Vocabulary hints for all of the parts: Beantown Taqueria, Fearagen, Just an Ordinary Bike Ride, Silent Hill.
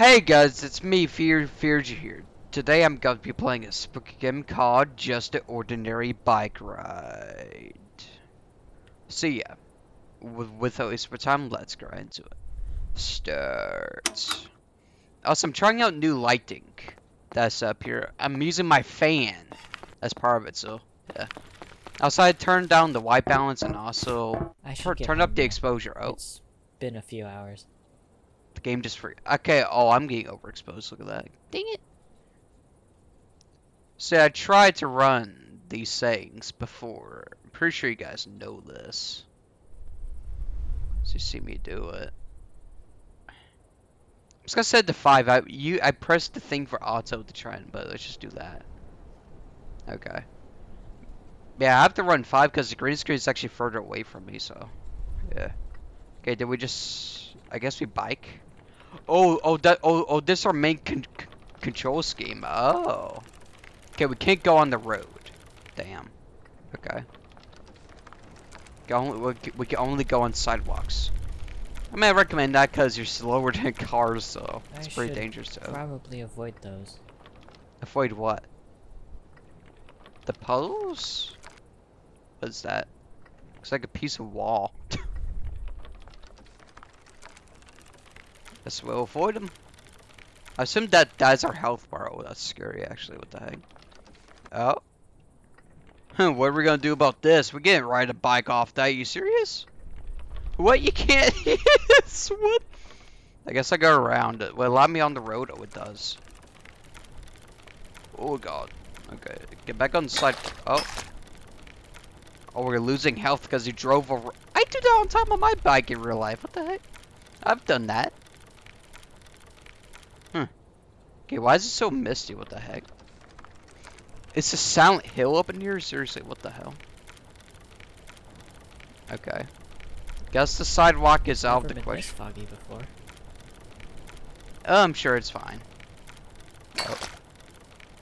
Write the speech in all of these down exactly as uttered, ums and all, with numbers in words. Hey guys, it's me, Fearagen here. Today I'm going to be playing a spooky game called Just an Ordinary Bike Ride. So yeah, without wasting time, let's get right into it. Start. Also, I'm trying out new lighting that's up here. I'm using my fan as part of it, so yeah. Also, I turned down the white balance and also I should turn up the exposure. Oh, it's been a few hours. The game just free. Okay, oh, I'm getting overexposed. Look at that. Dang it. So I tried to run these things before. I'm pretty sure you guys know this. So you see me do it. I'm just gonna set to five. I you I pressed the thing for auto to try, but let's just do that. Okay. Yeah, I have to run five because the green screen is actually further away from me. So, yeah. Okay, did we just? I guess we bike. Oh, oh, that, oh, oh, this is our main con control scheme. Oh. Okay, we can't go on the road. Damn. Okay. Only, we can only go on sidewalks. I mean, I recommend that because you're slower than cars, so it's I pretty dangerous. So probably avoid those. Avoid what? The puddles? What's that? Looks like a piece of wall. Guess we'll avoid them. I assume that that's our health bar. Oh, that's scary, actually. What the heck? Oh. What are we gonna do about this? We can't ride a bike off that. Are you serious? What? You can't? Yes. What? I guess I go around it. Will it allow me on the road? Oh, it does. Oh, God. Okay. Get back on the side. Oh. Oh, we're losing health because you drove over. I do that on top of my bike in real life. What the heck? I've done that. Okay, why is it so misty? What the heck? It's a Silent Hill up in here? Seriously, what the hell? Okay. Guess the sidewalk is out of the question. Never been this foggy before. Oh, I'm sure it's fine. Oh.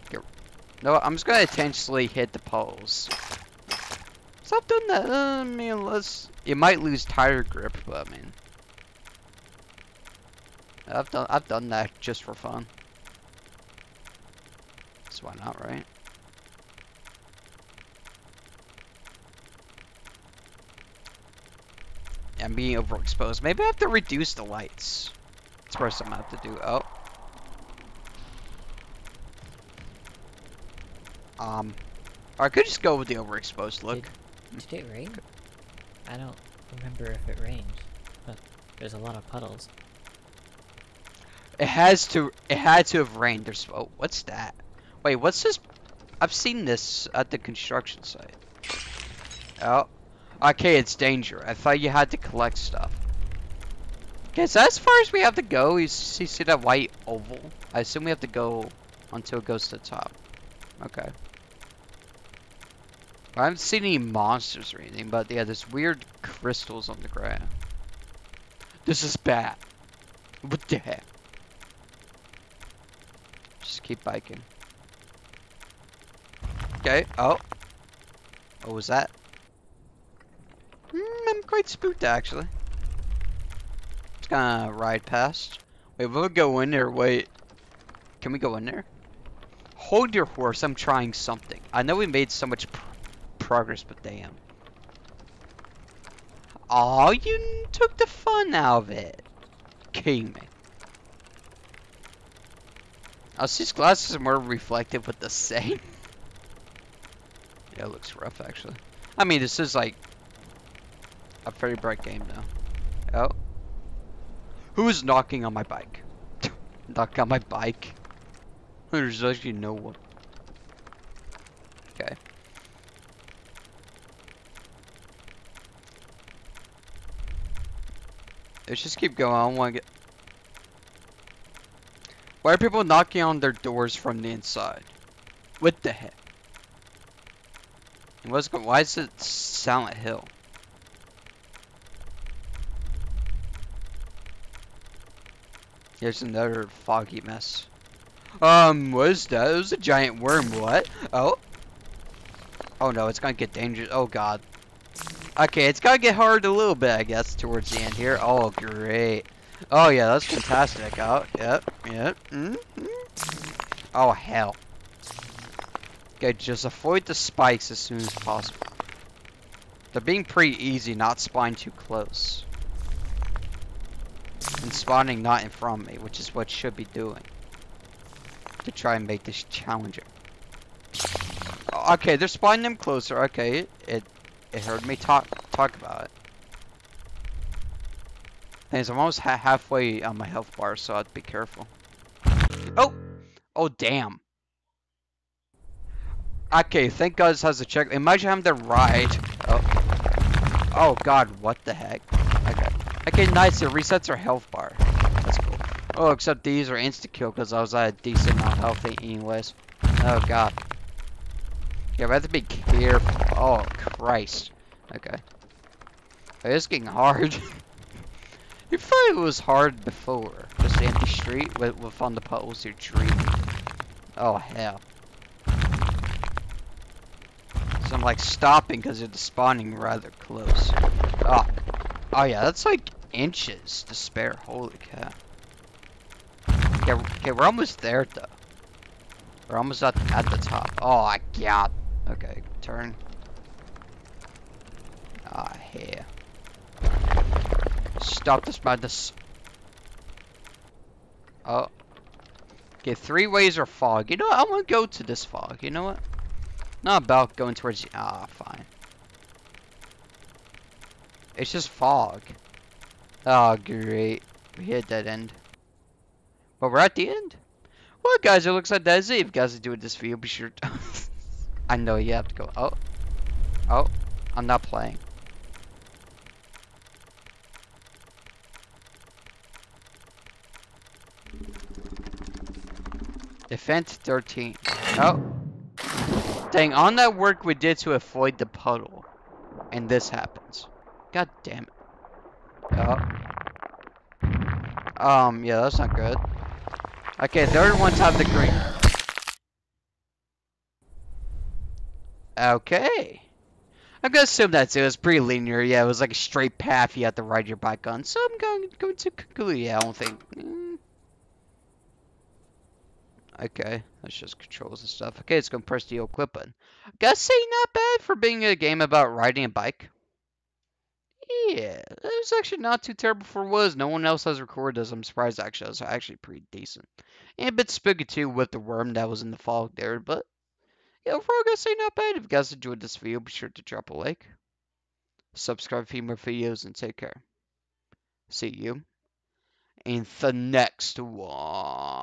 Get... No, I'm just gonna intentionally hit the poles. Stop doing that. Uh, I mean, unless you might lose tire grip, but I mean, I've done I've done that just for fun. Why not, right? I'm being overexposed. Maybe I have to reduce the lights. That's probably something I have to do. Oh. Um. Or I could just go with the overexposed look. Did, did it rain? I don't remember if it rained. But there's a lot of puddles. It has to. It had to have rained. There's. Oh, what's that? Wait, what's this? I've seen this at the construction site. Oh. Okay, it's danger. I thought you had to collect stuff. Okay, so as far as we have to go, you see, see that white oval? I assume we have to go until it goes to the top. Okay. I haven't seen any monsters or anything, but yeah, there's weird crystals on the ground. This is bad. What the heck? Just keep biking. Okay, oh. What was that? Mm, I'm quite spooked, actually. Just gonna ride past. Wait, we'll go in there, wait. Can we go in there? Hold your horse, I'm trying something. I know we made so much pr progress, but damn. Aw, you took the fun out of it. Kidding me. I see these glasses are more reflective with the same. Yeah, it looks rough, actually. I mean, this is, like, a very bright game now. Oh. Who's knocking on my bike? Knocking on my bike? There's actually no one. Okay. Let's just keep going. I don't want to get... Why are people knocking on their doors from the inside? What the heck? What's going? Why is it Silent Hill? There's another foggy mess. Um, what is that? It was a giant worm. What? Oh. Oh no, it's gonna get dangerous. Oh god. Okay, it's gonna get hard a little bit, I guess, towards the end here. Oh great. Oh yeah, that's fantastic. Oh, yep, yep. Mm-hmm. Oh hell. Okay, just avoid the spikes as soon as possible. They're being pretty easy, not spawning too close. And spawning not in front of me, which is what should be doing. To try and make this challenging. Okay, they're spawning them closer. Okay, it it heard me talk talk about it. Anyways, I'm almost ha halfway on my health bar, so I have to be careful. Oh! Oh, damn. Okay, thank God this has a check. Imagine having to ride. Oh. Oh, God, what the heck? Okay. Okay, nice. It resets our health bar. That's cool. Oh, except these are insta-kill because I was at a decent amount of health anyways. Oh, God. Yeah, we have to be careful. Oh, Christ. Okay. Oh, it's getting hard. You thought it was hard before. Just the empty street with, with on the puddles, you're dreaming. Oh, hell. So I'm like stopping because they're spawning rather close. Oh. Oh, yeah, that's like inches to spare. Holy cow. Okay, okay, we're almost there, though. We're almost at, at the top. Oh, I got. Okay, turn. Ah, oh, hell. Stop this madness. Oh. Okay, three ways are fog. You know what? I want to go to this fog. You know what? Not about going towards the... Ah, fine. It's just fog. Oh, great. We hit that end. But we're at the end. Well, guys, it looks like that is it. If you guys are doing this video, be sure to... I know you have to go. Oh. Oh. I'm not playing. Event thirteen. Oh. Dang, on that work we did to avoid the puddle. And this happens. God damn it. Oh. Um, yeah, that's not good. Okay, third one's on the green. Okay. I'm gonna assume that's it. It was pretty linear. Yeah, it was like a straight path you had to ride your bike on. So I'm going, going to conclude. Yeah, I don't think... Okay, that's just controls and stuff. Okay, it's gonna press the old clip button. Gotta say, not bad for being a game about riding a bike. Yeah, it was actually not too terrible for what it was. No one else has recorded this. I'm surprised, actually. It was actually pretty decent. And a bit spooky, too, with the worm that was in the fog there. But, yeah, overall, gotta say, not bad. If you guys enjoyed this video, be sure to drop a like. Subscribe for more videos, and take care. See you in the next one.